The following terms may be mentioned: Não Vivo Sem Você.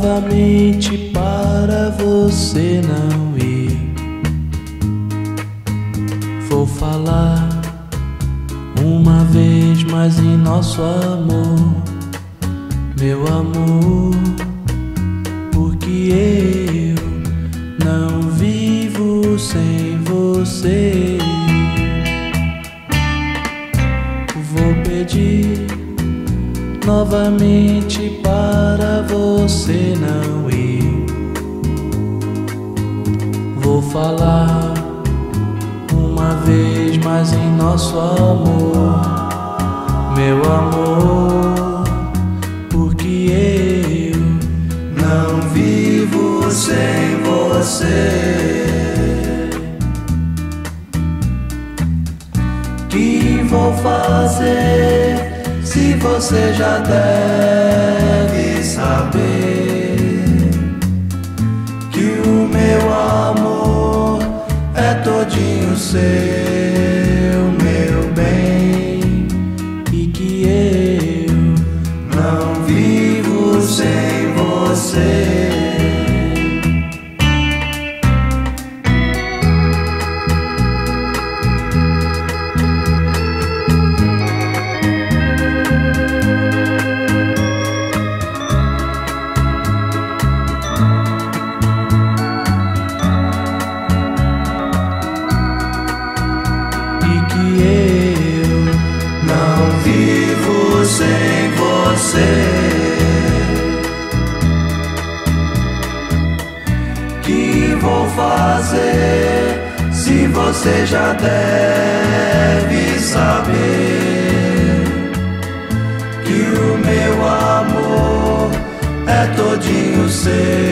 novamente para você não ir. Vou falar uma vez mais em nosso amor, meu amor, porque eu não vivo sem você. Vou pedir novamente para você não ir. Vou falar uma vez mais em nosso amor, meu amor, porque eu não vivo sem você. Que vou fazer? Se você já deve saber que o meu amor é todinho seu, meu bem, e que eu não vivo sem você. Sem você, que vou fazer? Se você já deve saber que o meu amor é todinho seu.